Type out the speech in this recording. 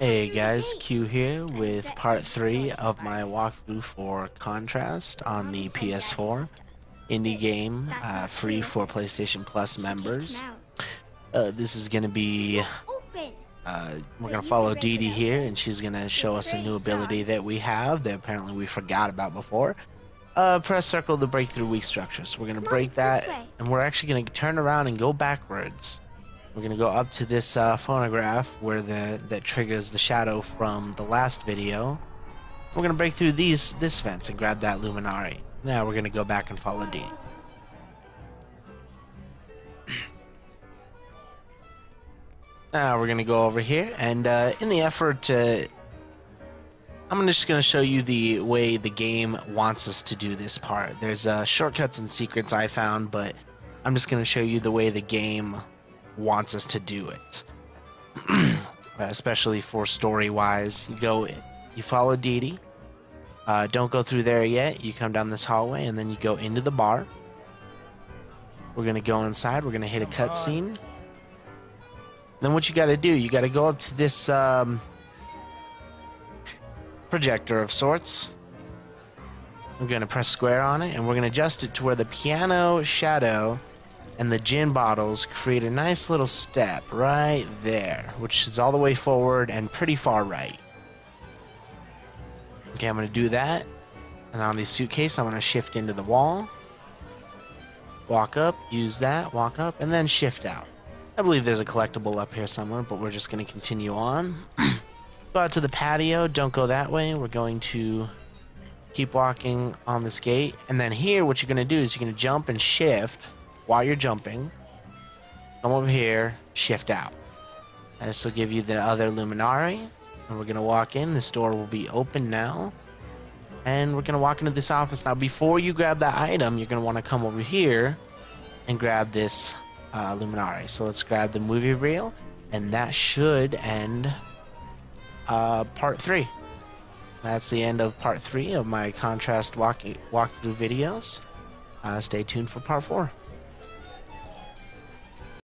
Hey guys, Q here with part 3 of my walkthrough for Contrast on the PS4. Indie game, free for PlayStation Plus members. This is going to be... we're going to follow Didi here, and she's going to show us a new ability that we have that apparently we forgot about before. Press circle to break through weak structures. So we're going to break that, and we're actually going to turn around and go backwards. We're going to go up to this phonograph where that triggers the shadow from the last video. We're going to break through this fence and grab that Luminary. Now we're going to go back and follow Didi. Now we're going to go over here, and in the effort to... I'm just going to show you the way the game wants us to do this part. There's shortcuts and secrets I found, but I'm just going to show you the way the game wants us to do it. Especially for story-wise. You follow Didi. Don't go through there yet. You come down this hallway, and then you go into the bar. We're going to go inside. We're going to hit a cutscene. Then what you got to do, you got to go up to this projector of sorts. We're going to press square on it, and we're going to adjust it to where the piano shadow and the gin bottles create a nice little step right there, which is all the way forward and pretty far right. Okay, I'm going to do that, and on the suitcase I'm going to shift into the wall, walk up, use that, walk up, and then shift out. I believe there's a collectible up here somewhere, but we're just going to continue on. Go out to the patio, don't go that way. We're going to keep walking on this gate, and then here what you're going to do is you're going to jump and shift while you're jumping. Come over here, shift out. And this will give you the other Luminary, and we're going to walk in. This door will be open now, and we're going to walk into this office. Now before you grab that item, you're going to want to come over here and grab this Luminary. So let's grab the movie reel, and that should end part 3. That's the end of part 3 of my Contrast walkthrough videos. Stay tuned for part 4.